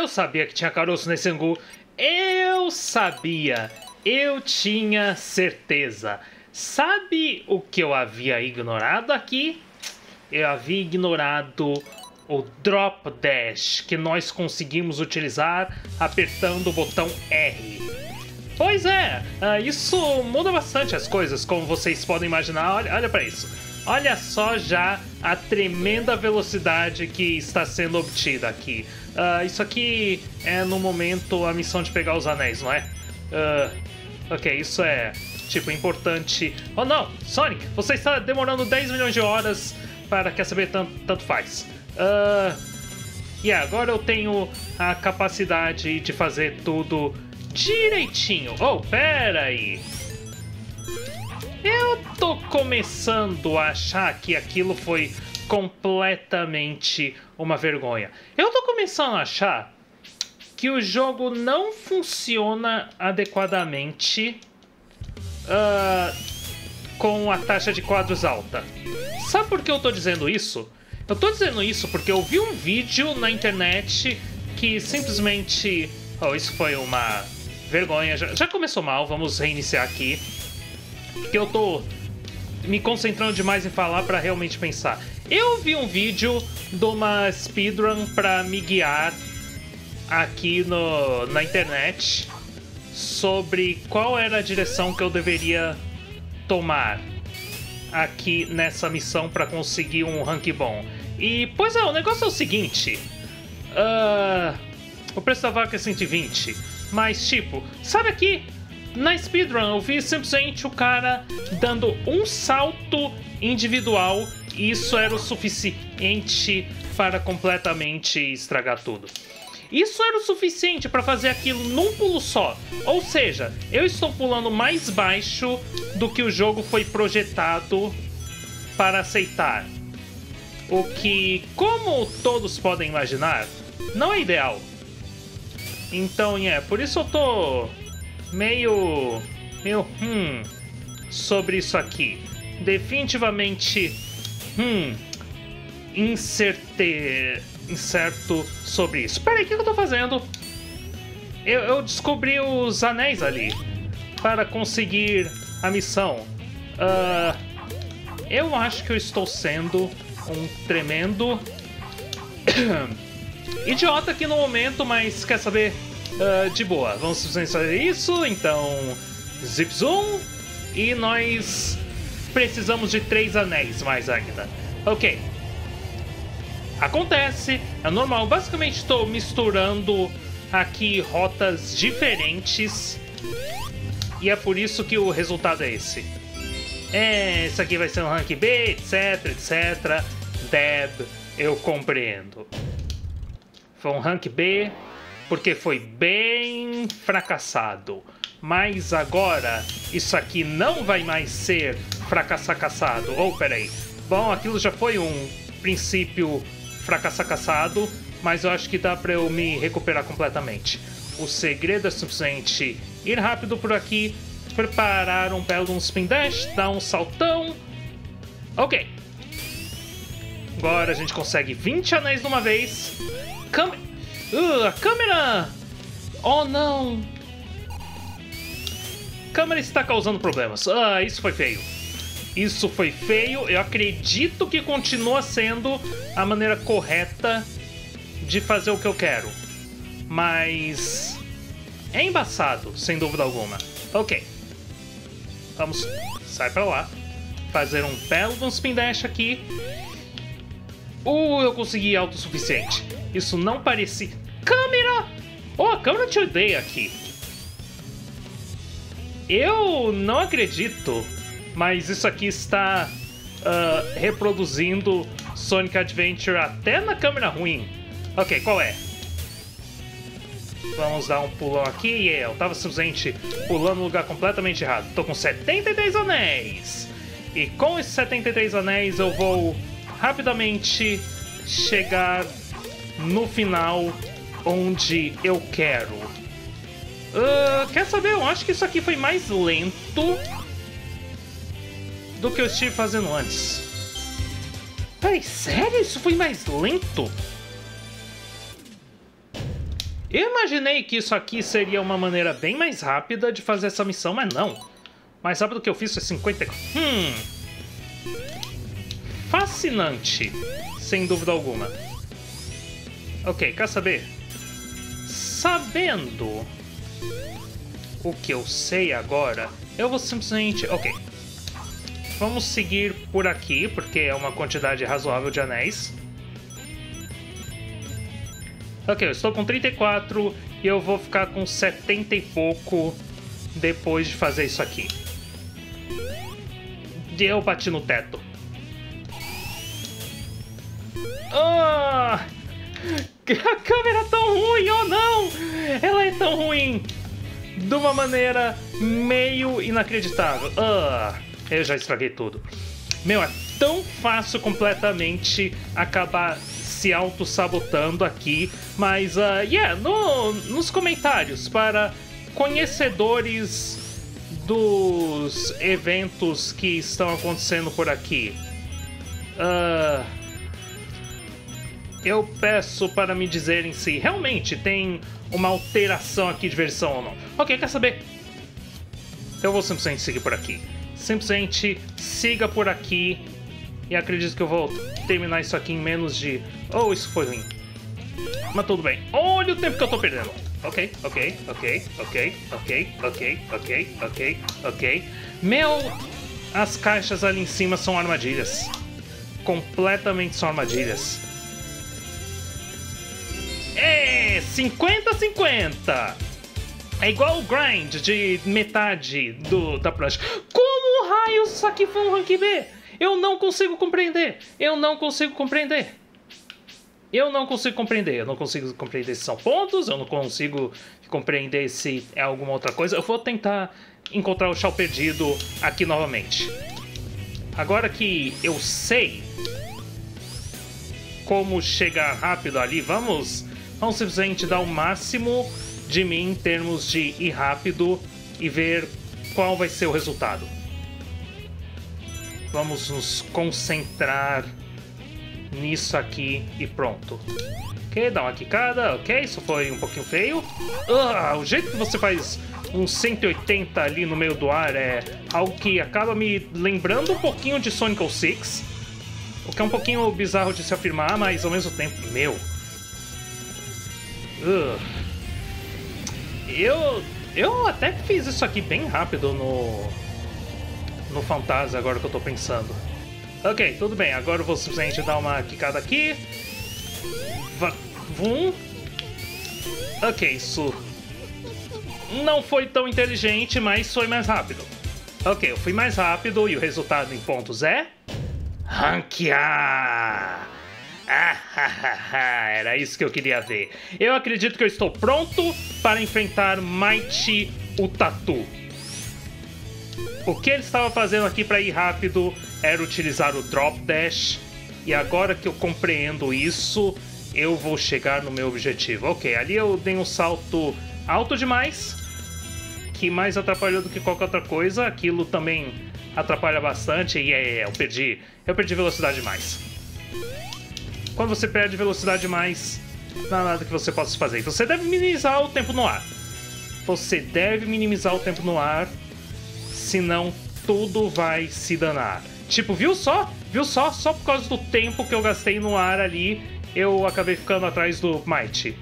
Eu sabia que tinha caroço nesse angu. Eu sabia. Eu tinha certeza. Sabe o que eu havia ignorado aqui? Eu havia ignorado o Drop Dash, que nós conseguimos utilizar apertando o botão R. Pois é, isso muda bastante as coisas, como vocês podem imaginar. Olha pra isso. Olha só já a tremenda velocidade que está sendo obtida aqui. Isso aqui é, no momento, a missão de pegar os anéis, não é? Ok, isso é, tipo, importante. Oh, não! Sonic, você está demorando 10 milhões de horas para, quer saber, tanto faz. E agora eu tenho a capacidade de fazer tudo direitinho. Oh, pera aí! Eu tô começando a achar que aquilo foi completamente uma vergonha. Eu tô começando a achar que o jogo não funciona adequadamente com a taxa de quadros alta. Sabe por que eu tô dizendo isso? Eu tô dizendo isso porque eu vi um vídeo na internet que simplesmente... Oh, isso foi uma vergonha. Já começou mal, vamos reiniciar aqui. Que eu tô me concentrando demais em falar pra realmente pensar. Eu vi um vídeo de uma speedrun pra me guiar aqui na internet sobre qual era a direção que eu deveria tomar aqui nessa missão pra conseguir um rank bom. E, pois é, o negócio é o seguinte. O preço da vaca é 120, mas tipo, sabe aqui? Na speedrun eu vi simplesmente o cara dando um salto individual e isso era o suficiente para completamente estragar tudo. Isso era o suficiente para fazer aquilo num pulo só, ou seja, eu estou pulando mais baixo do que o jogo foi projetado para aceitar. O que, como todos podem imaginar, não é ideal. Então é, por isso eu tô... meio sobre isso aqui. Definitivamente incerto sobre isso. Peraí, o que eu tô fazendo? Eu descobri os anéis ali para conseguir a missão. Eu acho que eu estou sendo um tremendo idiota aqui no momento, mas quer saber? De boa, vamos fazer isso, então zip zoom, e nós precisamos de 3 anéis mais ainda. Ok, acontece, é normal, basicamente estou misturando aqui rotas diferentes e é por isso que o resultado é esse. Isso aqui vai ser um rank B, etc, etc, Deb, eu compreendo. Foi um rank B... porque foi bem fracassado. Mas agora, isso aqui não vai mais ser fracassar-caçado. Oh, peraí. Bom, aquilo já foi um princípio fracassar-caçado, mas eu acho que dá pra eu me recuperar completamente. O segredo é simplesmente ir rápido por aqui, preparar um belo spin dash, dar um saltão. Ok. Agora a gente consegue 20 anéis de uma vez. A câmera! Oh, não! A câmera está causando problemas. Isso foi feio. Isso foi feio. Eu acredito que continua sendo a maneira correta de fazer o que eu quero. Mas... é embaçado, sem dúvida alguma. Ok. Vamos... sai pra lá. Fazer um belo spin dash aqui. Eu consegui alto o suficiente. Isso não parecia... câmera! Oh, a câmera te odeia aqui. Eu não acredito, mas isso aqui está reproduzindo Sonic Adventure até na câmera ruim. Ok, qual é? Vamos dar um pulão aqui. Eu tava simplesmente pulando no lugar completamente errado. Tô com 73 anéis. E com esses 73 anéis eu vou rapidamente chegar... no final, onde eu quero. Quer saber? Eu acho que isso aqui foi mais lento do que eu estive fazendo antes. Peraí, sério? Isso foi mais lento? Eu imaginei que isso aqui seria uma maneira bem mais rápida de fazer essa missão, mas não. Mais rápido que eu fiz foi 50... Fascinante, sem dúvida alguma. Ok, quer saber? Sabendo o que eu sei agora, eu vou simplesmente... Ok. Vamos seguir por aqui, porque é uma quantidade razoável de anéis. Ok, eu estou com 34 e eu vou ficar com 70 e pouco depois de fazer isso aqui. E eu bati no teto. Ah! A câmera é tão ruim, oh não! Ela é tão ruim! De uma maneira meio inacreditável. Ah! Eu já estraguei tudo. Meu, é tão fácil completamente acabar se auto-sabotando aqui. Mas, nos comentários, para conhecedores dos eventos que estão acontecendo por aqui. Eu peço para me dizerem se realmente tem uma alteração aqui de versão ou não. Ok, quer saber? Eu vou simplesmente seguir por aqui. Simplesmente siga por aqui. E acredito que eu vou terminar isso aqui em menos de... Oh, isso foi ruim. Mas tudo bem. Olha o tempo que eu tô perdendo. Ok, ok, ok, ok, ok, ok, ok, ok, ok. As caixas ali em cima são armadilhas. Completamente são armadilhas. É 50-50. É igual o grind de metade da prancha. Como raios isso aqui foi um rank B? Eu não consigo compreender. Eu não consigo compreender se são pontos. Eu não consigo compreender se é alguma outra coisa. Eu vou tentar encontrar o chão perdido aqui novamente. Agora que eu sei como chegar rápido ali, vamos simplesmente dar o máximo de mim em termos de ir rápido e ver qual vai ser o resultado. Vamos nos concentrar nisso aqui e pronto. Ok, dá uma quicada, ok, isso foi um pouquinho feio. O jeito que você faz um 180 ali no meio do ar é algo que acaba me lembrando um pouquinho de Sonic 06. O que é um pouquinho bizarro de se afirmar, mas ao mesmo tempo, meu... Eu até fiz isso aqui bem rápido no Fantasy, agora que eu tô pensando. Ok, tudo bem, agora eu vou simplesmente dar uma quicada aqui. Vum. Ok, isso não foi tão inteligente, mas foi mais rápido. Ok, eu fui mais rápido e o resultado em pontos é... Rank A! Era isso que eu queria ver. Eu acredito que eu estou pronto para enfrentar Mighty o Tatu. O que ele estava fazendo aqui para ir rápido era utilizar o Drop Dash. E agora que eu compreendo isso, eu vou chegar no meu objetivo. Ok, ali eu dei um salto alto demais, que mais atrapalhou do que qualquer outra coisa. Aquilo também atrapalha bastante. E eu perdi velocidade demais. Quando você perde velocidade demais, não há nada que você possa fazer. Você deve minimizar o tempo no ar. Senão tudo vai se danar. Tipo, viu só? Só por causa do tempo que eu gastei no ar ali, eu acabei ficando atrás do Mighty.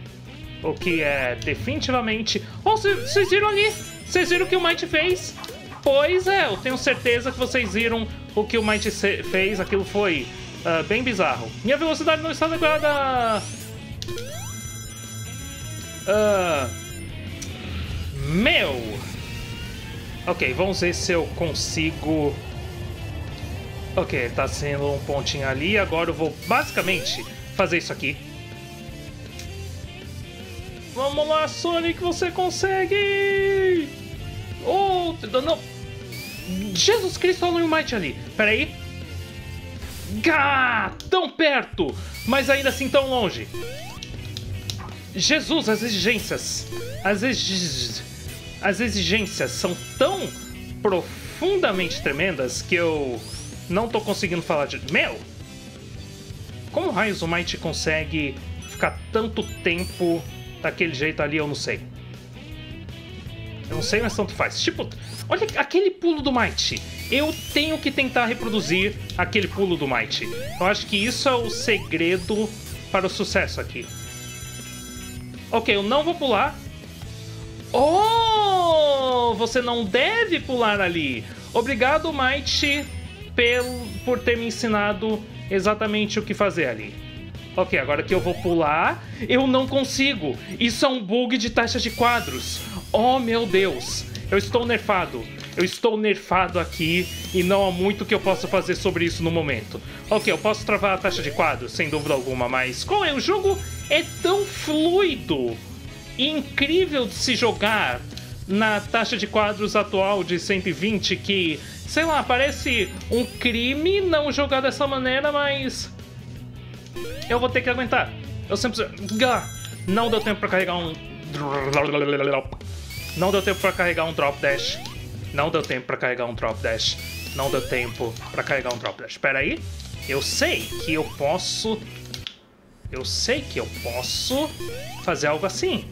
O que é definitivamente... Oh, vocês viram ali? Vocês viram o que o Mighty fez? Pois é, eu tenho certeza que vocês viram o que o Mighty fez. Aquilo foi... bem bizarro. Minha velocidade não está adequada. Ok, vamos ver se eu consigo. Ok, tá sendo um pontinho ali. Agora eu vou basicamente fazer isso aqui. Vamos lá, Sonic, você consegue! Oh, não! Jesus Cristo, olha o Mighty ali. Peraí. Gá! Tão perto, mas ainda assim tão longe. Jesus, as exigências são tão profundamente tremendas que eu não tô conseguindo falar de... Meu! Como raios o Mighty consegue ficar tanto tempo daquele jeito ali, eu não sei. Eu não sei, mas tanto faz. Tipo, olha aquele pulo do Might. Eu tenho que tentar reproduzir aquele pulo do Might. Eu acho que isso é o segredo para o sucesso aqui. Ok, eu não vou pular. Oh! Você não deve pular ali. Obrigado, Might, por ter me ensinado exatamente o que fazer ali. Ok, agora que eu vou pular, eu não consigo. Isso é um bug de taxa de quadros. Oh, meu Deus. Eu estou nerfado. Eu estou nerfado aqui e não há muito que eu possa fazer sobre isso no momento. Ok, eu posso travar a taxa de quadros, sem dúvida alguma, mas qual é o jogo? É tão fluido e incrível de se jogar na taxa de quadros atual de 120 que, sei lá, parece um crime não jogar dessa maneira, mas eu vou ter que aguentar. Eu sempre... Não deu tempo pra carregar um... Não deu tempo pra carregar um drop dash. Não deu tempo pra carregar um drop dash. Não deu tempo pra carregar um drop dash. Espera aí. Eu sei que eu posso... Eu sei que eu posso fazer algo assim.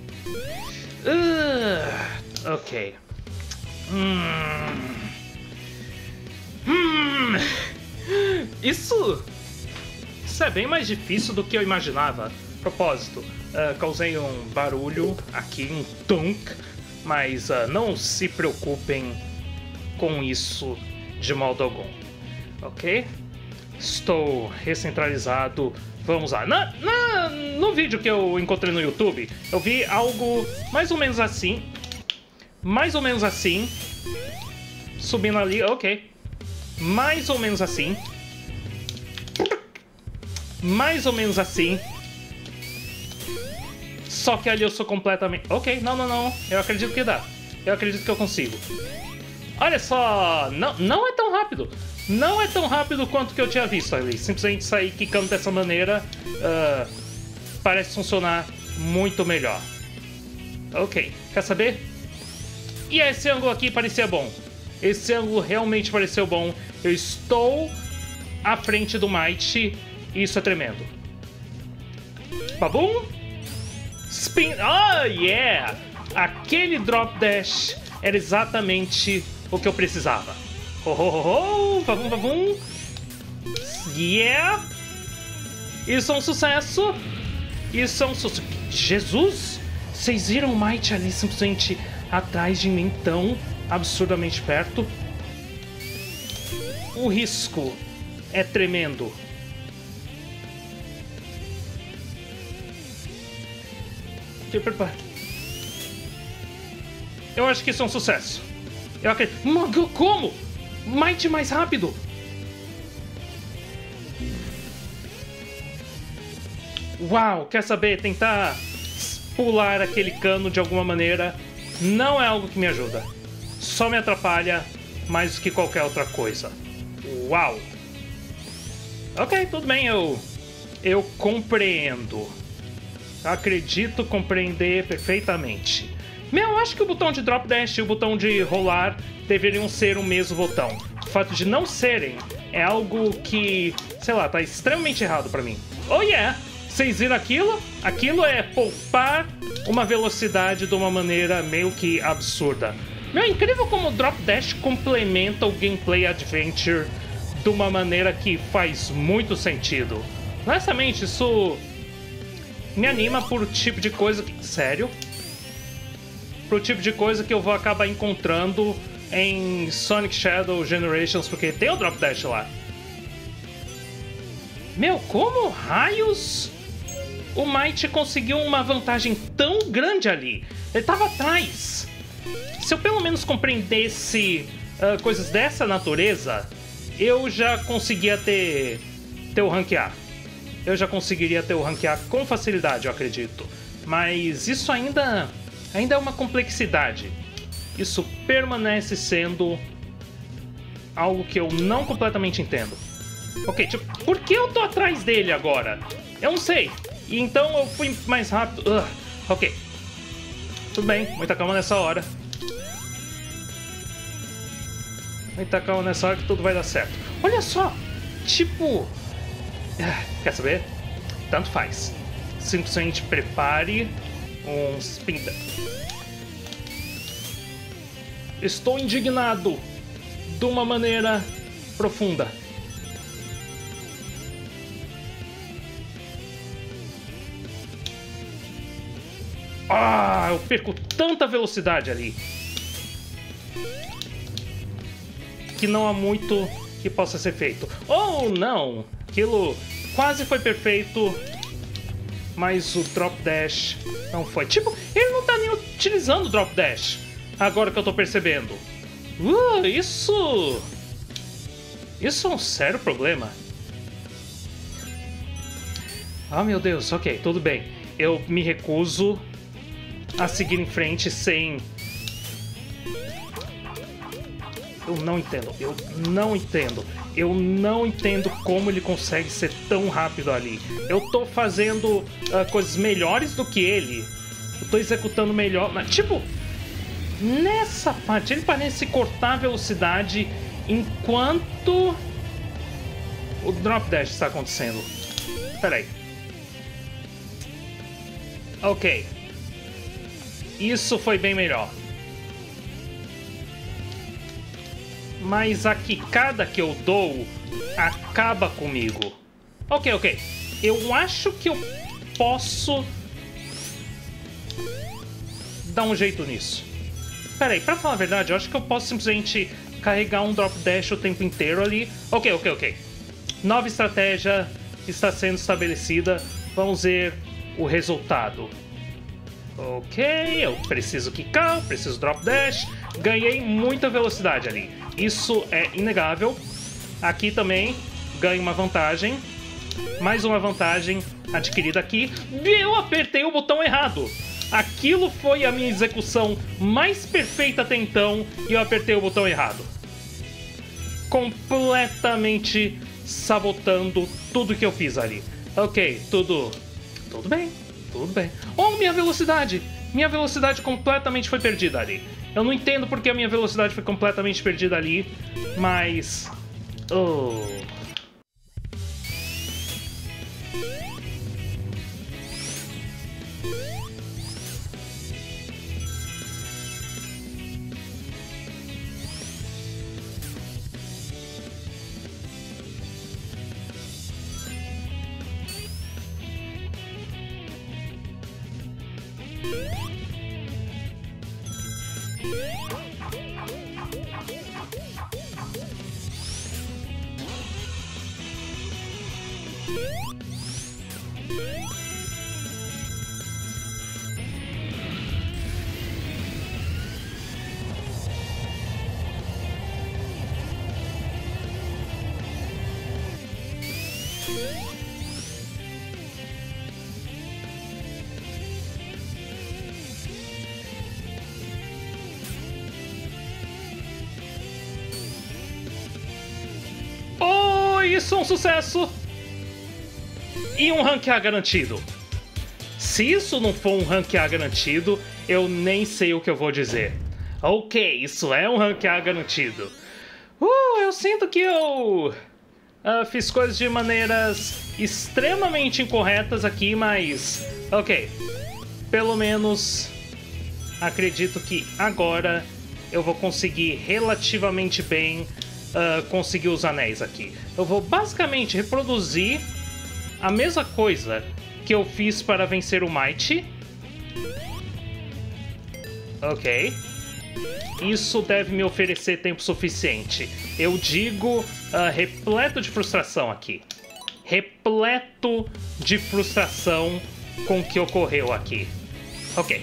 Ok. Isso é bem mais difícil do que eu imaginava. Propósito, causei um barulho aqui, um tunk, mas não se preocupem com isso de modo algum. Ok? Estou recentralizado. Vamos lá. No vídeo que eu encontrei no YouTube, eu vi algo mais ou menos assim. Mais ou menos assim. Subindo ali, ok. Mais ou menos assim. Mais ou menos assim. Só que ali eu sou completamente... Ok, não. Eu acredito que dá. Eu acredito que eu consigo. Olha só, não é tão rápido. Não é tão rápido quanto que eu tinha visto ali. Simplesmente sair quicando dessa maneira parece funcionar muito melhor. Ok, quer saber? E esse ângulo aqui parecia bom. Esse ângulo realmente pareceu bom. Eu estou à frente do Might. Isso é tremendo. Babum. Spin. Oh, yeah! Aquele drop dash era exatamente o que eu precisava. Oh, babum, babum. Yeah! Isso é um sucesso. Isso é um sucesso. Jesus! Vocês viram o Might ali simplesmente atrás de mim, tão absurdamente perto? O risco é tremendo. Eu acho que isso é um sucesso. Eu acredito. Mano, como? Might mais rápido. Uau, quer saber? Tentar pular aquele cano de alguma maneira não é algo que me ajuda. Só me atrapalha mais do que qualquer outra coisa. Uau. Ok, tudo bem, eu compreendo. Acredito compreender perfeitamente. Eu acho que o botão de drop dash e o botão de rolar deveriam ser o mesmo botão. O fato de não serem é algo que, sei lá, tá extremamente errado pra mim. Oh yeah! Vocês viram aquilo? Aquilo é poupar uma velocidade de uma maneira meio que absurda. Meu, é incrível como o drop dash complementa o gameplay adventure de uma maneira que faz muito sentido. Honestamente, isso... me anima pro tipo de coisa que... Sério? Pro tipo de coisa que eu vou acabar encontrando em Sonic Shadow Generations, porque tem o drop dash lá. Meu, como raios o Might conseguiu uma vantagem tão grande ali? Ele tava atrás. Se eu pelo menos compreendesse coisas dessa natureza, eu já conseguia ter o rank A. Eu já conseguiria ter o rank A com facilidade, eu acredito. Mas isso ainda é uma complexidade. Isso permanece sendo algo que eu não completamente entendo. Ok, tipo, por que eu tô atrás dele agora? Eu não sei. Então eu fui mais rápido. Ok. Tudo bem, muita calma nessa hora. Muita calma nessa hora que tudo vai dar certo. Olha só, tipo... Quer saber? Tanto faz. Simplesmente prepare uns pinta. Estou indignado de uma maneira profunda. Ah, eu perco tanta velocidade ali que não há muito que possa ser feito. Ou não! Aquilo quase foi perfeito, mas o drop dash não foi. Tipo, ele não tá nem utilizando o drop dash, agora que eu tô percebendo. Isso é um sério problema. Ah, meu Deus, ok, tudo bem. Eu me recuso a seguir em frente sem... Eu não entendo como ele consegue ser tão rápido ali. Eu tô fazendo coisas melhores do que ele. Eu tô executando melhor, mas, tipo, nessa parte ele parece cortar a velocidade enquanto o drop dash está acontecendo. Peraí. Ok. Isso foi bem melhor. Mas a quicada que eu dou acaba comigo. Ok, ok. Eu acho que eu posso dar um jeito nisso. Pera aí, pra falar a verdade, eu acho que eu posso simplesmente carregar um drop dash o tempo inteiro ali. Ok, ok, ok. Nova estratégia está sendo estabelecida. Vamos ver o resultado. Ok, eu preciso quicar, eu preciso drop dash. Ganhei muita velocidade ali. Isso é inegável. Aqui também ganho uma vantagem. Mais uma vantagem adquirida aqui. Eu apertei o botão errado. Aquilo foi a minha execução mais perfeita até então e eu apertei o botão errado. Completamente sabotando tudo que eu fiz ali. Ok, tudo bem. Tudo bem. Oh, minha velocidade! Minha velocidade completamente foi perdida ali. Eu não entendo porque a minha velocidade foi completamente perdida ali, mas... Oh. Oh, isso é um sucesso! E um rank A garantido. Se isso não for um rank A garantido, eu nem sei o que eu vou dizer. Ok, isso é um rank A garantido. Eu sinto que eu fiz coisas de maneiras extremamente incorretas aqui, mas... Ok, pelo menos acredito que agora eu vou conseguir relativamente bem conseguir os anéis aqui. Eu vou basicamente reproduzir a mesma coisa que eu fiz para vencer o Mighty. Ok. Isso deve me oferecer tempo suficiente. Eu digo repleto de frustração aqui. Repleto de frustração com o que ocorreu aqui. Ok.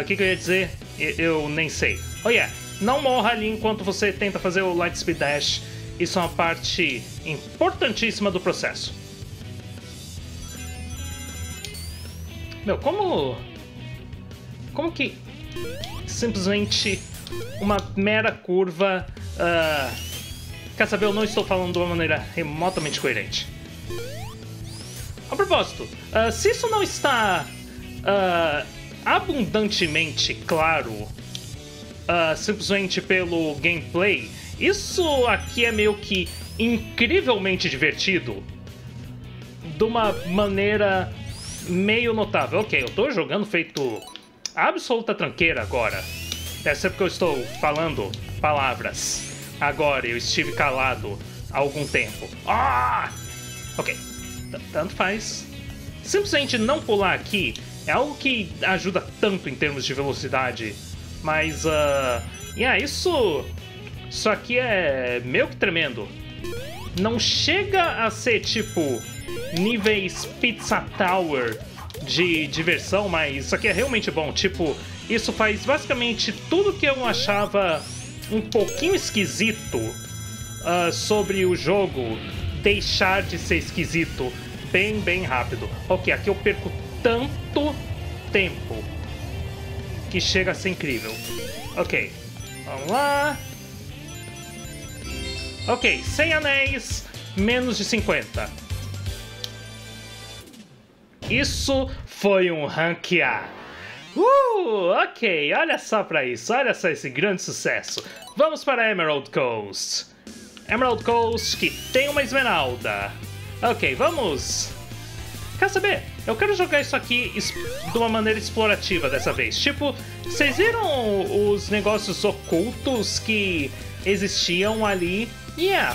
O que eu ia dizer? Eu nem sei. Oh yeah, não morra ali enquanto você tenta fazer o Light Speed Dash. Isso é uma parte importantíssima do processo. Meu, como que simplesmente uma mera curva... quer saber, eu não estou falando de uma maneira remotamente coerente. A propósito, se isso não está abundantemente claro simplesmente pelo gameplay, isso aqui é meio que incrivelmente divertido de uma maneira meio notável. Ok, eu tô jogando feito absoluta tranqueira agora. Deve ser porque eu estou falando palavras. Agora eu estive calado há algum tempo. Ah! Ok, tanto faz. Simplesmente não pular aqui é algo que ajuda tanto em termos de velocidade. Mas, isso aqui é meio que tremendo. Não chega a ser, tipo, níveis Pizza Tower de diversão, mas isso aqui é realmente bom. Tipo, isso faz basicamente tudo que eu achava um pouquinho esquisito sobre o jogo deixar de ser esquisito bem, bem rápido. Ok, aqui eu perco tanto tempo que chega a ser incrível. Ok, vamos lá. Ok, 100 anéis, menos de 50. Isso foi um ranquear. Ok, olha só pra isso, olha só esse grande sucesso. Vamos para Emerald Coast. Emerald Coast, que tem uma esmeralda. Ok, vamos. Quer saber? Eu quero jogar isso aqui de uma maneira explorativa dessa vez. Tipo, vocês viram os negócios ocultos que existiam ali?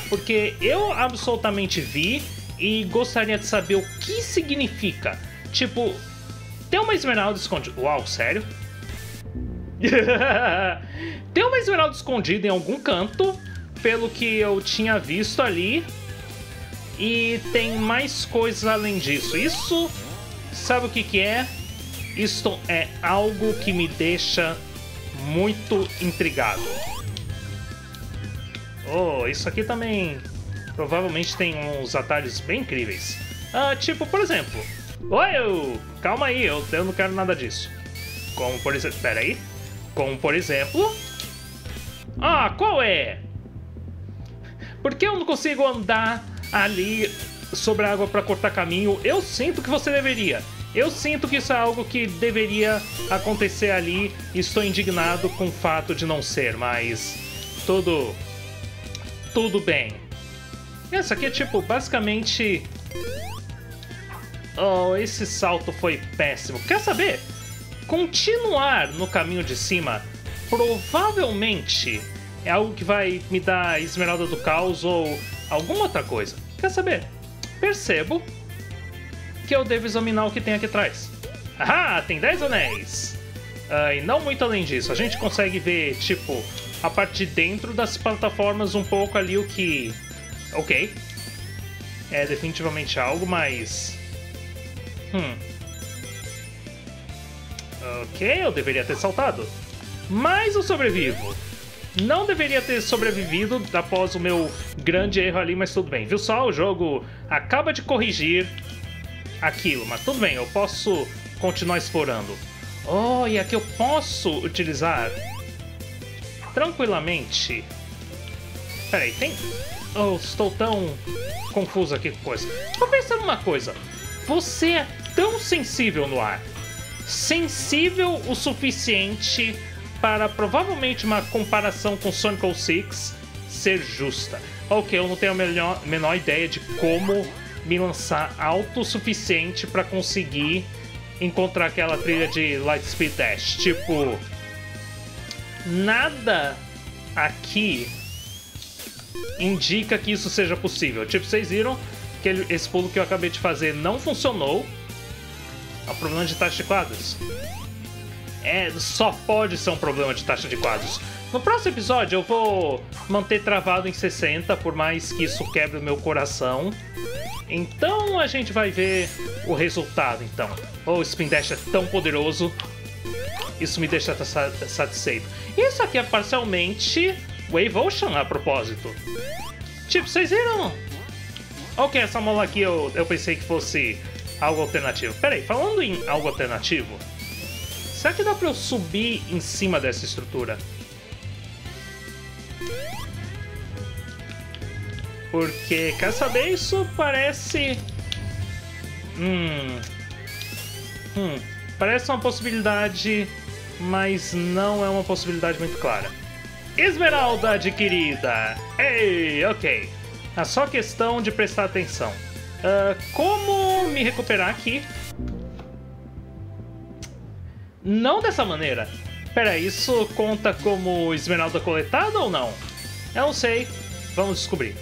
Porque eu absolutamente vi e gostaria de saber o que significa. Tipo, tem uma esmeralda escondida. Uau, sério? Tem uma esmeralda escondida em algum canto, pelo que eu tinha visto ali. E tem mais coisas além disso. Isso, sabe o que que é? Isto é algo que me deixa muito intrigado. Oh, isso aqui também provavelmente tem uns atalhos bem incríveis. Tipo, por exemplo... Uau! Calma aí, eu não quero nada disso. Como por exemplo... Pera aí. Como por exemplo... Ah, qual é? Por que eu não consigo andar ali sobre a água para cortar caminho? Eu sinto que você deveria. Eu sinto que isso é algo que deveria acontecer ali. Estou indignado com o fato de não ser, mas... Tudo bem. Essa aqui é tipo, basicamente... Oh, esse salto foi péssimo. Quer saber? Continuar no caminho de cima provavelmente é algo que vai me dar Esmeralda do Caos ou alguma outra coisa. Quer saber? Percebo que eu devo examinar o que tem aqui atrás. Ah, tem 10 anéis. E não muito além disso. A gente consegue ver, tipo, a parte de dentro das plataformas um pouco ali, o que... Ok. É definitivamente algo, mas... Ok, eu deveria ter saltado. Mas eu sobrevivo. Não deveria ter sobrevivido após o meu grande erro ali, mas tudo bem. Viu só? O jogo acaba de corrigir aquilo, mas tudo bem, eu posso continuar explorando. Oh, e aqui eu posso utilizar tranquilamente... Peraí, tem... Oh, estou tão confuso aqui com coisa. Vou pensar numa coisa. Você é tão sensível no ar. Sensível o suficiente para provavelmente uma comparação com Sonic 06 ser justa. Ok, eu não tenho a menor ideia de como me lançar alto o suficiente para conseguir encontrar aquela trilha de Light Speed Dash. Tipo, nada aqui indica que isso seja possível. Tipo, vocês viram? Esse pulo que eu acabei de fazer não funcionou. É um problema de taxa de quadros. Só pode ser um problema de taxa de quadros. No próximo episódio eu vou manter travado em 60, por mais que isso quebre o meu coração. Então a gente vai ver o resultado, então. O Spin Dash é tão poderoso. Isso me deixa satisfeito. Isso aqui é parcialmente Wave Ocean, a propósito. Tipo, vocês viram? Ok, essa mola aqui eu pensei que fosse algo alternativo. Peraí, falando em algo alternativo, será que dá pra eu subir em cima dessa estrutura? Porque, quer saber, isso parece... Parece uma possibilidade, mas não é uma possibilidade muito clara. Esmeralda adquirida! Ei, ok. É só questão de prestar atenção. Como me recuperar aqui? Não dessa maneira. Pera, isso conta como esmeralda coletada ou não? Eu não sei. Vamos descobrir.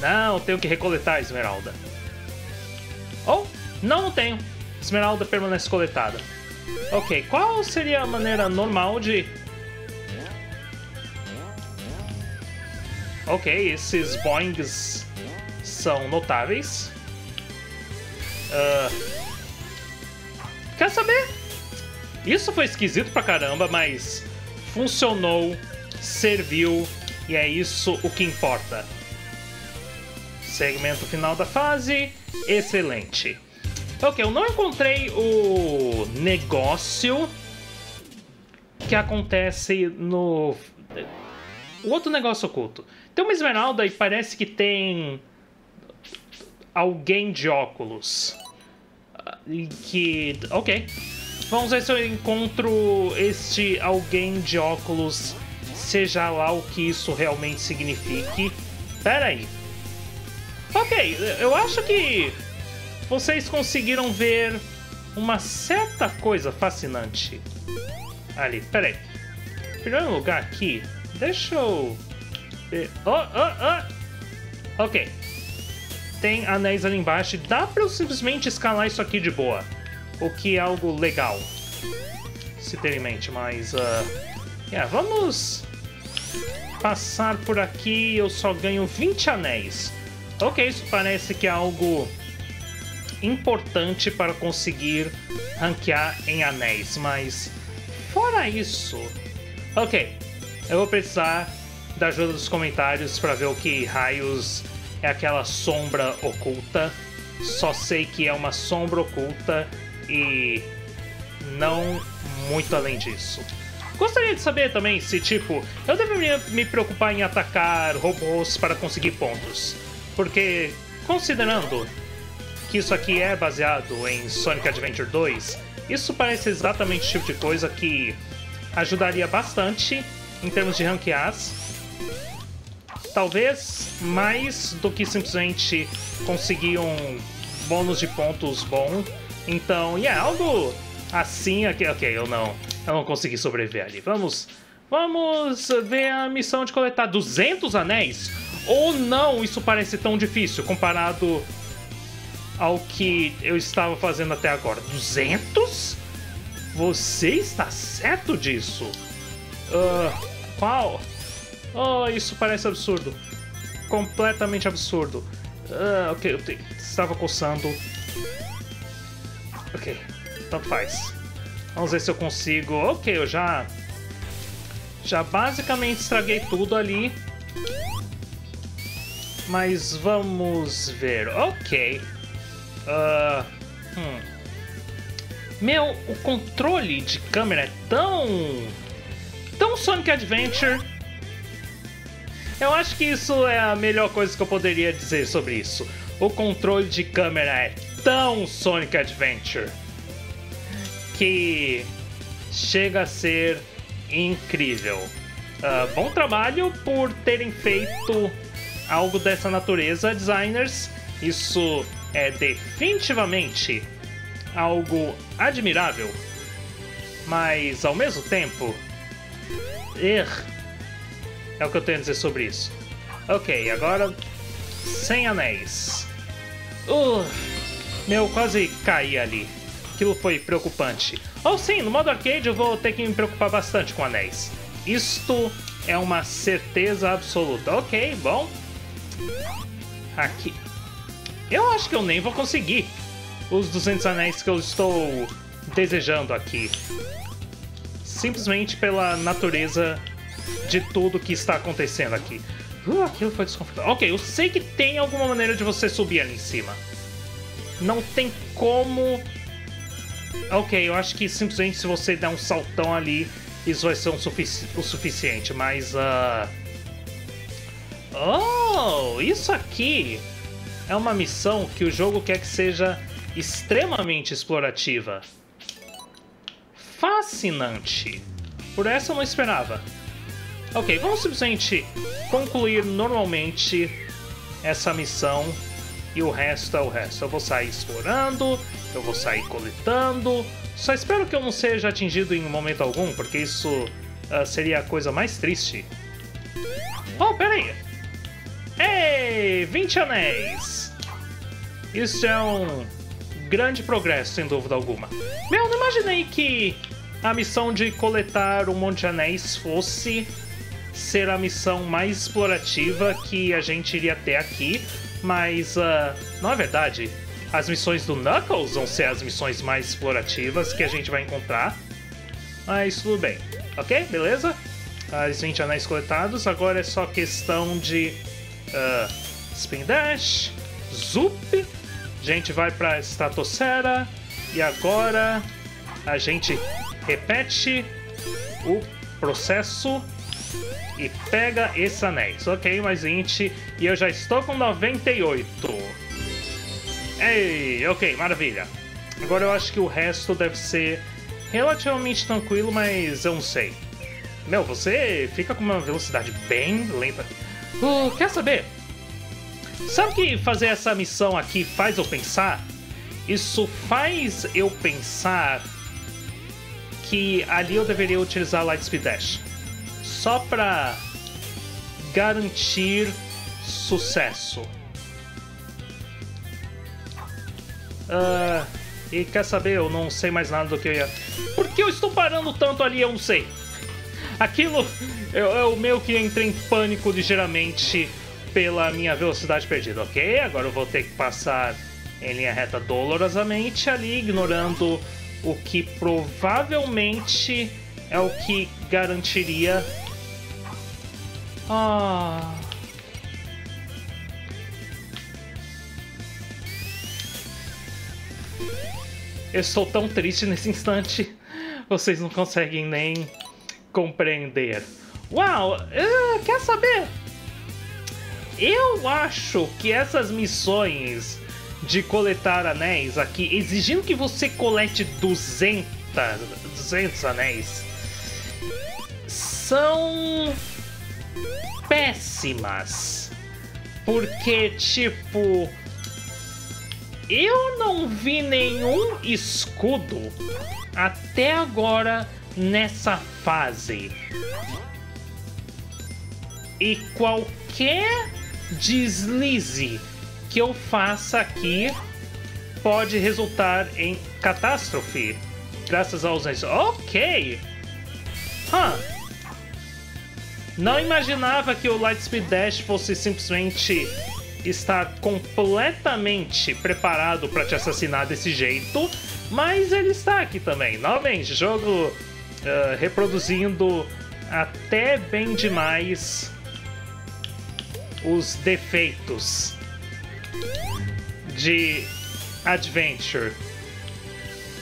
Não, tenho que recoletar a esmeralda. Ou, não tenho. Esmeralda permanece coletada. Ok, qual seria a maneira normal de... Ok, esses boings são notáveis. Quer saber? Isso foi esquisito pra caramba, mas funcionou, serviu, e é isso o que importa. Segmento final da fase, excelente. Ok, eu não encontrei o negócio que acontece no... O outro negócio oculto. Tem uma esmeralda e parece que tem alguém de óculos. Que... Ok. Vamos ver se eu encontro este alguém de óculos, seja lá o que isso realmente signifique. Pera aí. Ok, eu acho que vocês conseguiram ver uma certa coisa fascinante. Ali, pera aí. Em primeiro lugar aqui... Deixa eu... Oh! Ok. Tem anéis ali embaixo. Dá pra eu simplesmente escalar isso aqui de boa. O que é algo legal. Se ter em mente, mas... vamos... Passar por aqui. Eu só ganho 20 anéis. Ok, isso parece que é algo... importante para conseguir ranquear em anéis. Mas... Fora isso... Ok. Eu vou precisar da ajuda dos comentários para ver o que raios é aquela sombra oculta. Só sei que é uma sombra oculta e não muito além disso. Gostaria de saber também se, tipo, eu deveria me preocupar em atacar robôs para conseguir pontos. Porque, considerando que isso aqui é baseado em Sonic Adventure 2, isso parece exatamente o tipo de coisa que ajudaria bastante... Em termos de ranqueás, talvez mais do que simplesmente conseguir um bônus de pontos bom. Então, algo assim aqui. Ok, eu não consegui sobreviver ali. Vamos ver a missão de coletar 200 anéis? Ou não, isso parece tão difícil comparado ao que eu estava fazendo até agora. 200? Você está certo disso? Qual? Oh, isso parece absurdo. Completamente absurdo. Ok, eu estava coçando. Ok, tanto faz. Vamos ver se eu consigo. Ok, eu já basicamente estraguei tudo ali. Mas vamos ver. Ok. Meu, o controle de câmera é tão Sonic Adventure. Eu acho que isso é a melhor coisa que eu poderia dizer sobre isso. O controle de câmera é tão Sonic Adventure que chega a ser incrível. Bom trabalho por terem feito algo dessa natureza, designers. Isso é definitivamente algo admirável, mas ao mesmo tempo... É o que eu tenho a dizer sobre isso. Ok, agora 100 anéis. Meu, quase caí ali. Aquilo foi preocupante. Sim, no modo arcade eu vou ter que me preocupar bastante com anéis. Isto é uma certeza absoluta. Ok, bom. Aqui. Eu acho que eu nem vou conseguir os 200 anéis que eu estou desejando aqui. Simplesmente pela natureza de tudo que está acontecendo aqui. Aquilo foi desconfortável. Ok, eu sei que tem alguma maneira de você subir ali em cima. Não tem como... Ok, eu acho que simplesmente se você der um saltão ali, isso vai ser o suficiente, mas... isso aqui é uma missão que o jogo quer que seja extremamente explorativa. Fascinante. Por essa eu não esperava. Ok, vamos simplesmente concluir normalmente essa missão e o resto é o resto. Eu vou sair explorando, eu vou sair coletando, Só espero que eu não seja atingido em momento algum, porque isso seria a coisa mais triste. Oh, peraí! Ei, 20 anéis! Isso é um grande progresso, sem dúvida alguma. Meu, não imaginei que a missão de coletar um monte de anéis fosse ser a missão mais explorativa que a gente iria ter aqui, mas não é verdade. As missões do Knuckles vão ser as missões mais explorativas que a gente vai encontrar. Mas tudo bem. Ok, beleza? As 20 anéis coletados. Agora é só questão de Spin Dash, Zup. A gente vai pra Estratosfera. E agora a gente repete o processo e pega esses anéis. Ok, mais 20. E eu já estou com 98. Ei, ok, maravilha. Agora eu acho que o resto deve ser relativamente tranquilo, mas eu não sei. Meu, você fica com uma velocidade bem lenta. Quer saber? Sabe o que fazer essa missão aqui faz eu pensar? Isso faz eu pensar que ali eu deveria utilizar Light Speed Dash. Só pra garantir sucesso. E quer saber, eu não sei mais nada do que eu ia... Por que eu estou parando tanto ali, eu não sei. Aquilo, eu meio que entrei em pânico ligeiramente pela minha velocidade perdida, ok? Agora eu vou ter que passar em linha reta dolorosamente ali, ignorando o que provavelmente é o que garantiria... Ah... Eu estou tão triste nesse instante. Vocês não conseguem nem compreender. Uau! Quer saber? Eu acho que essas missões de coletar anéis aqui, exigindo que você colete 200 anéis, são péssimas. Porque, tipo... Eu não vi nenhum escudo até agora nessa fase. E qualquer deslize que eu faça aqui pode resultar em catástrofe. Graças aos anéis. Ok! Não imaginava que o Light Speed Dash fosse simplesmente... estar completamente preparado para te assassinar desse jeito, mas ele está aqui também. Novamente, jogo reproduzindo até bem demais os defeitos de Adventure.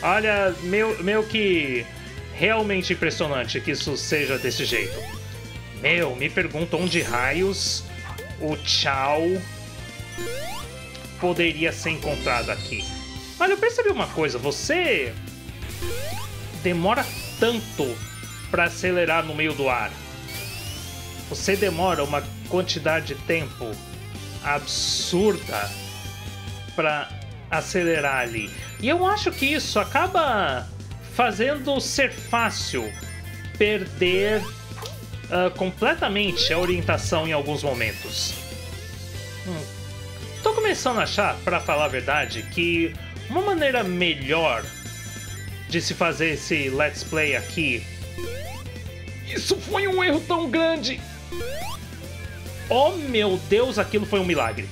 Olha, meu que realmente impressionante que isso seja desse jeito. Meu, me pergunto onde raios o tchau poderia ser encontrado aqui. Olha, eu percebi uma coisa. Você demora tanto para acelerar no meio do ar. Você demora uma quantidade de tempo absurda para acelerar ali. E eu acho que isso acaba fazendo ser fácil perder completamente a orientação em alguns momentos. Tô começando a achar, pra falar a verdade, que uma maneira melhor de se fazer esse Let's Play aqui... Isso foi um erro tão grande! Oh meu Deus, aquilo foi um milagre!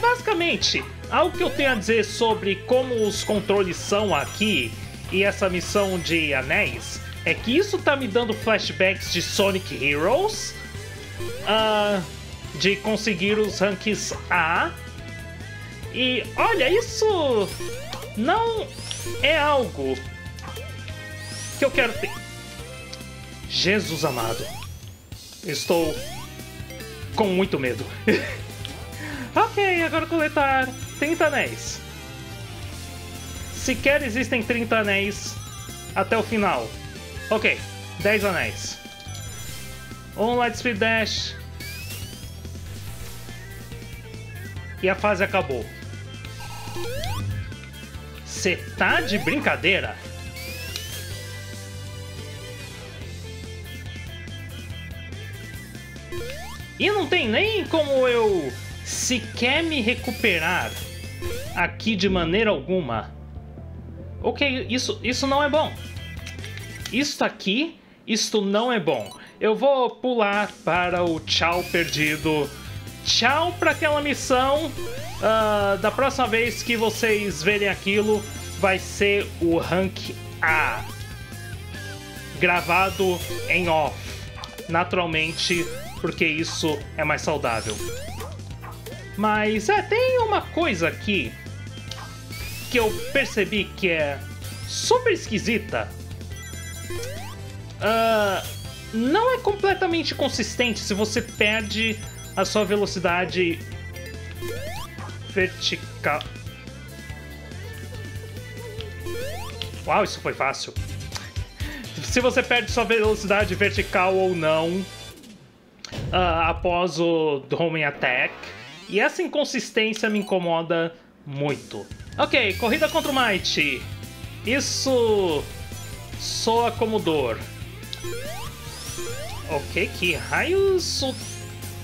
Basicamente, algo que eu tenho a dizer sobre como os controles são aqui e essa missão de anéis é que isso tá me dando flashbacks de Sonic Heroes... de conseguir os ranks A. E olha, isso não é algo que eu quero ter. Jesus amado. Estou com muito medo. Ok, agora coletar 30 anéis. Sequer existem 30 anéis até o final. Ok, 10 anéis. Um Light Speed Dash. E a fase acabou. Você tá de brincadeira? E não tem nem como eu sequer me recuperar aqui de maneira alguma. Ok, isso não é bom. Isso aqui, isto não é bom. Eu vou pular para o tchau perdido. Tchau para aquela missão. Da próxima vez que vocês verem aquilo, vai ser o Rank A. Gravado em off. Naturalmente, porque isso é mais saudável. Mas tem uma coisa aqui que eu percebi que é super esquisita. Não é completamente consistente se você perde a sua velocidade vertical. Uau, isso foi fácil. Se você perde sua velocidade vertical ou não após o Homing Attack. E essa inconsistência me incomoda muito. Ok, corrida contra o Mighty. Isso soa como dor. Ok, que raios...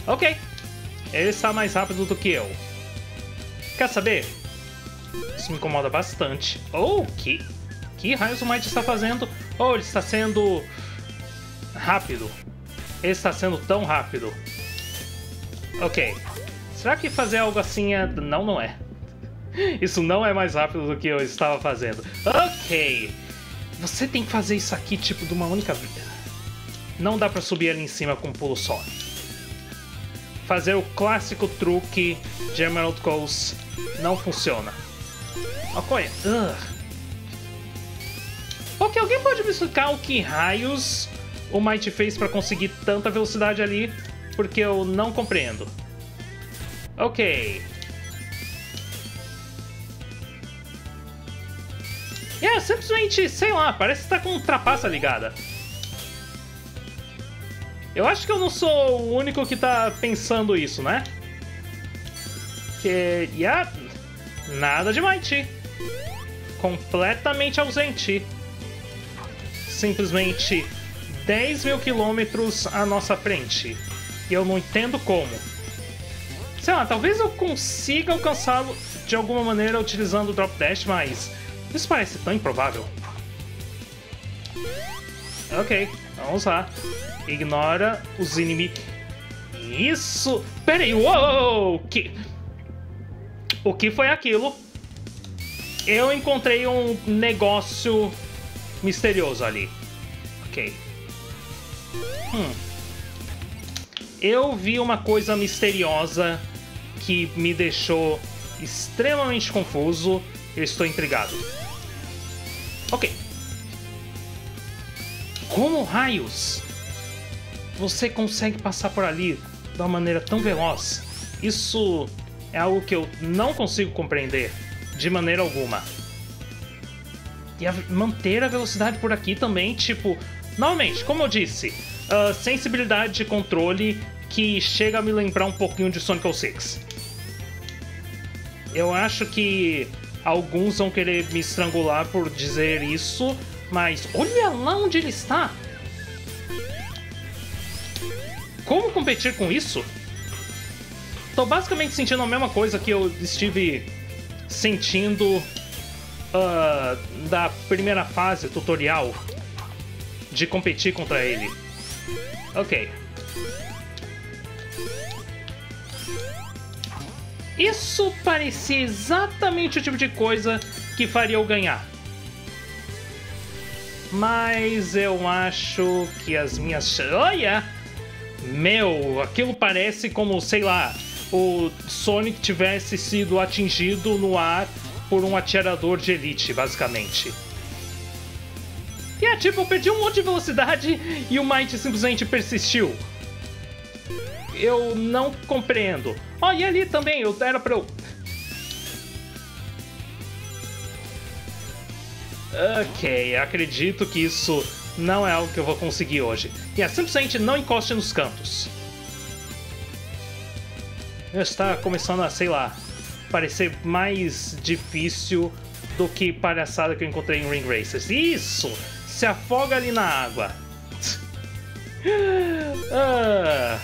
Ok, ele está mais rápido do que eu. Quer saber? Isso me incomoda bastante. Oh, que raios o Mighty está fazendo? Oh, ele está sendo rápido. Ele está sendo tão rápido. Ok, será que fazer algo assim é... Não, não é. Isso não é mais rápido do que eu estava fazendo. Ok, você tem que fazer isso aqui tipo de uma única vida. Não dá pra subir ali em cima com um pulo só. Fazer o clássico truque de Emerald Coast não funciona. Ok. Ok, alguém pode me explicar o que raios o Mighty fez pra conseguir tanta velocidade ali? Porque eu não compreendo. Ok. Simplesmente, sei lá, parece que tá com trapaça ligada. Eu acho que eu não sou o único que tá pensando isso, né? Que... nada de Mighty. Completamente ausente. Simplesmente 10 mil quilômetros à nossa frente. E eu não entendo como. Sei lá, talvez eu consiga alcançá-lo de alguma maneira utilizando o Drop Dash, mas... isso parece tão improvável. Ok, vamos lá. Ignora os inimigos. Isso! Peraí, uou! O que foi aquilo? Eu encontrei um negócio misterioso ali. Ok. Eu vi uma coisa misteriosa que me deixou extremamente confuso. Eu estou intrigado. Ok. Como raios você consegue passar por ali de uma maneira tão veloz? Isso é algo que eu não consigo compreender de maneira alguma. E manter a velocidade por aqui também, tipo... Novamente, como eu disse, a sensibilidade de controle que chega a me lembrar um pouquinho de Sonic 06. Eu acho que... alguns vão querer me estrangular por dizer isso, mas olha lá onde ele está! Como competir com isso? Tô basicamente sentindo a mesma coisa que eu estive sentindo da primeira fase tutorial de competir contra ele. Ok. Isso parecia exatamente o tipo de coisa que faria eu ganhar. Mas eu acho que as minhas... Olha! Meu, aquilo parece como, sei lá, o Sonic tivesse sido atingido no ar por um atirador de elite, basicamente. E tipo, eu perdi um monte de velocidade e o Mighty simplesmente persistiu. Eu não compreendo. Oh, e ali também, era pra eu... Ok, acredito que isso não é algo que eu vou conseguir hoje. Simplesmente não encoste nos cantos. Já está começando a, sei lá, parecer mais difícil do que palhaçada que eu encontrei em Ring Racers. Isso! Se afoga ali na água. Ah,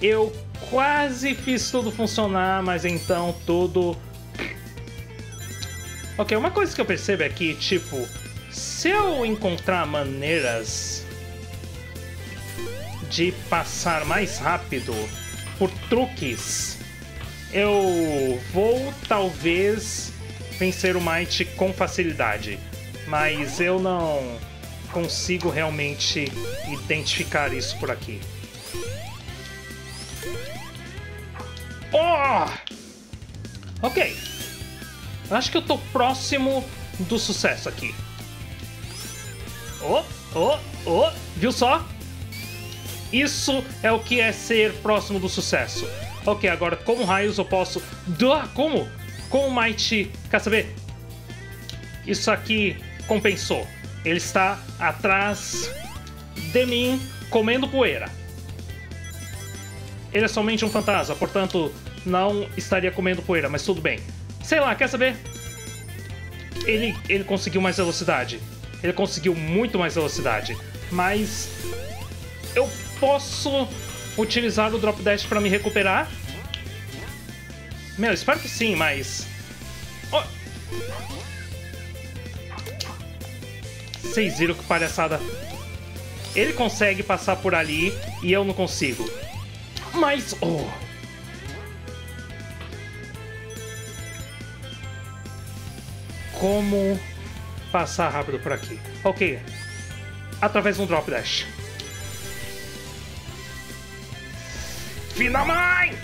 eu quase fiz tudo funcionar, mas então tudo... Ok, uma coisa que eu percebo é que, tipo, se eu encontrar maneiras de passar mais rápido por truques, eu vou talvez vencer o Might com facilidade, mas eu não consigo realmente identificar isso por aqui. Oh! Ok. Acho que eu tô próximo do sucesso aqui. Oh! Viu só? Isso é o que é ser próximo do sucesso. Ok, agora como raios eu posso... Como? Com o Might... Quer saber? Isso aqui compensou. Ele está atrás de mim, comendo poeira. Ele é somente um fantasma, portanto não estaria comendo poeira, mas tudo bem. Sei lá, quer saber? Ele conseguiu mais velocidade. Ele conseguiu muito mais velocidade. Mas... eu posso utilizar o Drop Dash pra me recuperar? Meu, espero que sim, mas... Oh. Vocês viram que palhaçada. Ele consegue passar por ali e eu não consigo. Mas... oh. Como passar rápido por aqui? Ok. Através de um Drop Dash. Finalmente!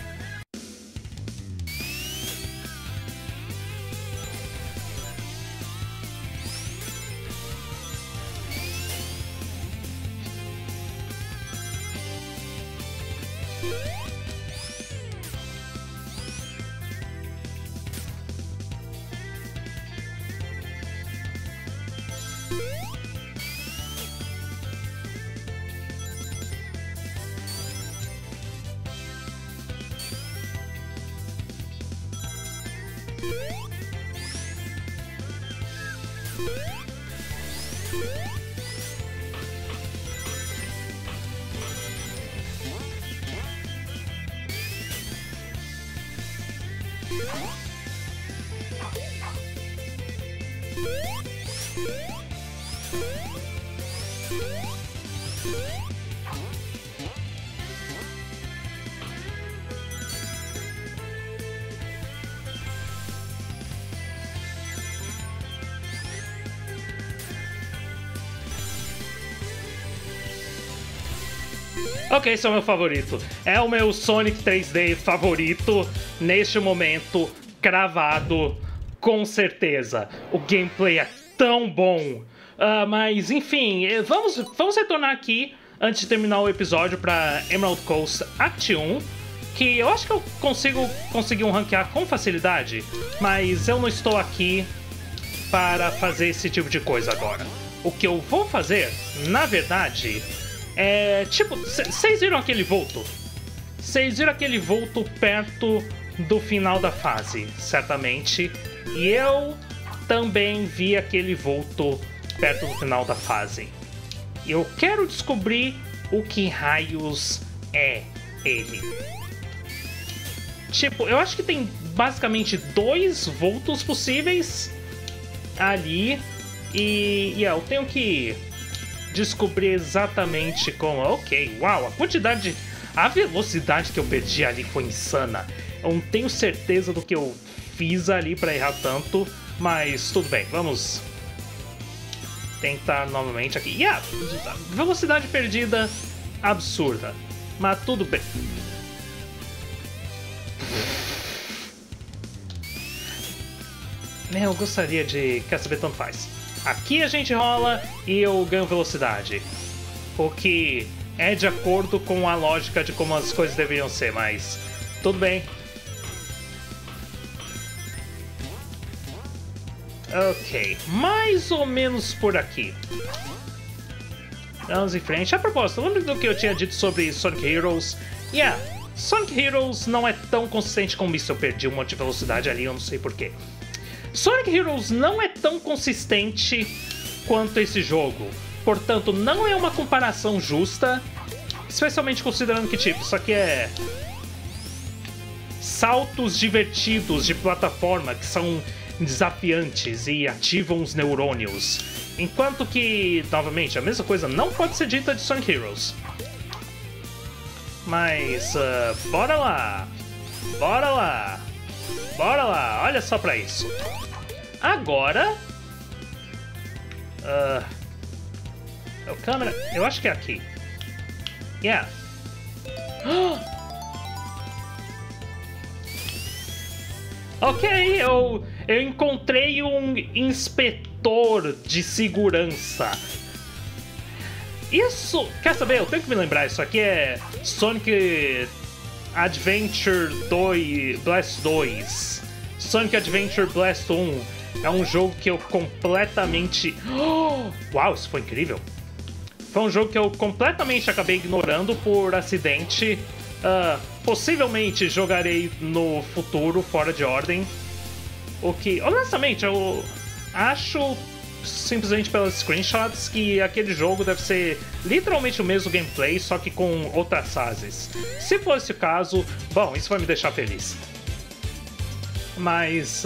Ok, esse é o meu favorito. É o meu Sonic 3D favorito neste momento, cravado, com certeza. O gameplay é tão bom. Mas, enfim, vamos retornar aqui antes de terminar o episódio para Emerald Coast Act 1, que eu acho que eu consigo conseguir um ranquear com facilidade, mas eu não estou aqui para fazer esse tipo de coisa agora. O que eu vou fazer, na verdade... é, tipo, vocês viram aquele vulto? Vocês viram aquele vulto perto do final da fase, certamente. E eu também vi aquele vulto perto do final da fase. Eu quero descobrir o que raios é ele. Tipo, eu acho que tem basicamente dois vultos possíveis ali. E eu tenho que... descobrir exatamente como... Ok, uau, a quantidade... a velocidade que eu perdi ali foi insana. Eu não tenho certeza do que eu fiz ali pra errar tanto, mas tudo bem, vamos tentar novamente aqui. Yeah, velocidade perdida absurda, mas tudo bem. Eu gostaria de... quer saber, tanto faz. Aqui a gente rola e eu ganho velocidade, o que é de acordo com a lógica de como as coisas deveriam ser, mas tudo bem. Ok, mais ou menos por aqui. Vamos em frente. A propósito, lembra do que eu tinha dito sobre Sonic Heroes? Yeah, Sonic Heroes não é tão consistente com isso. Eu perdi um monte de velocidade ali, eu não sei porquê. Sonic Heroes não é tão consistente quanto esse jogo, portanto não é uma comparação justa, especialmente considerando que, tipo, isso aqui é saltos divertidos de plataforma que são desafiantes e ativam os neurônios, enquanto que, novamente, a mesma coisa não pode ser dita de Sonic Heroes. Mas, bora lá! Bora lá! Bora lá! Olha só pra isso! Agora... é o câmera... Eu acho que é aqui. Yeah! Ok, eu encontrei um inspetor de segurança. Isso... Quer saber? Eu tenho que me lembrar. Isso aqui é Sonic Adventure 2... Blast 2. Sonic Adventure Blast 1. É um jogo que eu completamente... Uau, isso foi incrível. Foi um jogo que eu completamente acabei ignorando por acidente. Possivelmente jogarei no futuro, fora de ordem. O que... Honestamente, eu acho... simplesmente pelas screenshots, que aquele jogo deve ser literalmente o mesmo gameplay, só que com outras fases. Se fosse o caso, bom, isso vai me deixar feliz. Mas...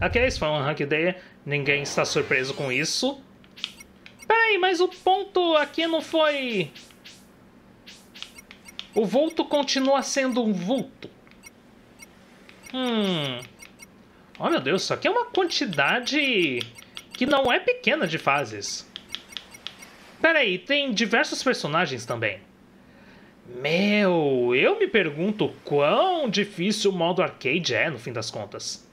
ok, isso foi um Rank D, ninguém está surpreso com isso. Peraí, mas o ponto aqui não foi... O vulto continua sendo um vulto. Oh, meu Deus, isso aqui é uma quantidade que não é pequena de fases. Pera aí, tem diversos personagens também. Meu, eu me pergunto quão difícil o modo arcade é, no fim das contas.